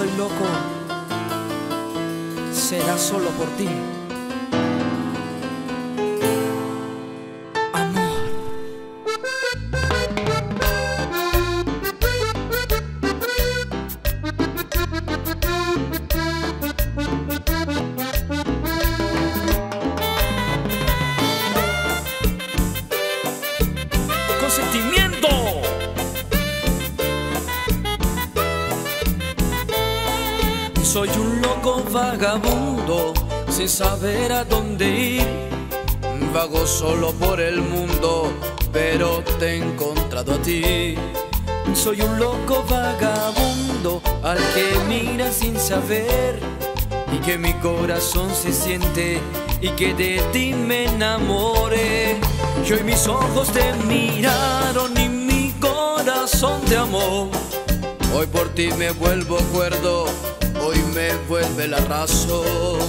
estoy loco, será solo por ti. Consentimiento. Soy un loco vagabundo, sin saber a dónde ir. Vago solo por el mundo, pero te he encontrado a ti. Soy un loco vagabundo, al que mira sin saber, y que mi corazón se siente, y que de ti me enamoré. Y hoy mis ojos te miraron y mi corazón te amó. Hoy por ti me vuelvo cuerdo, hoy me vuelve la razón.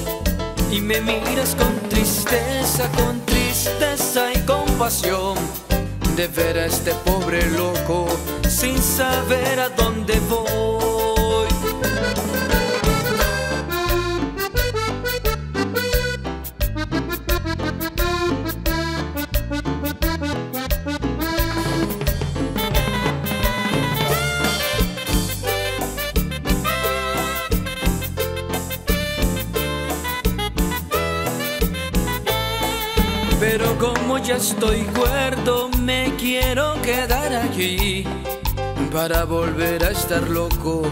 Y me miras con tristeza y compasión, de ver a este pobre loco sin saber a dónde voy. Pero como ya estoy cuerdo, me quiero quedar aquí para volver a estar loco,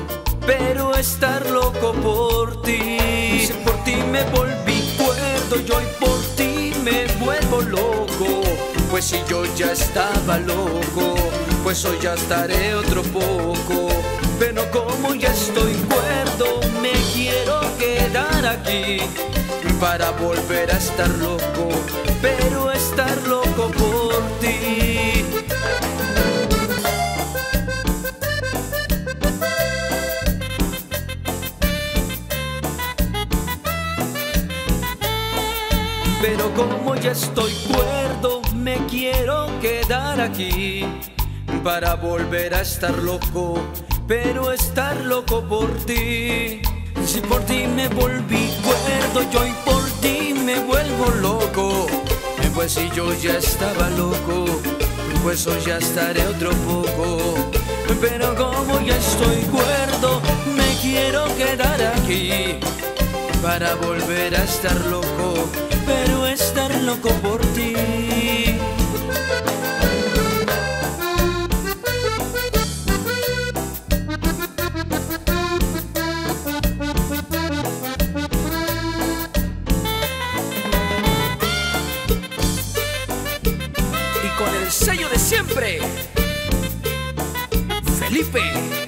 pero estar loco por ti. Si por ti me volví cuerdo, yo hoy por ti me vuelvo loco. Pues si yo ya estaba loco, pues hoy ya estaré otro poco. Pero como ya estoy cuerdo, me quiero quedar aquí para volver a estar loco, pero estar loco por ti. Pero como ya estoy cuerdo, me quiero quedar aquí para volver a estar loco, pero estar loco por ti. Si por ti me volví cuerdo, yo hoy por ti me vuelvo loco. Pues si yo ya estaba loco, pues hoy ya estaré otro poco. Pero como ya estoy cuerdo, me quiero quedar aquí para volver a estar loco, pero estar loco por ti. Con el sello de siempre, Felipe.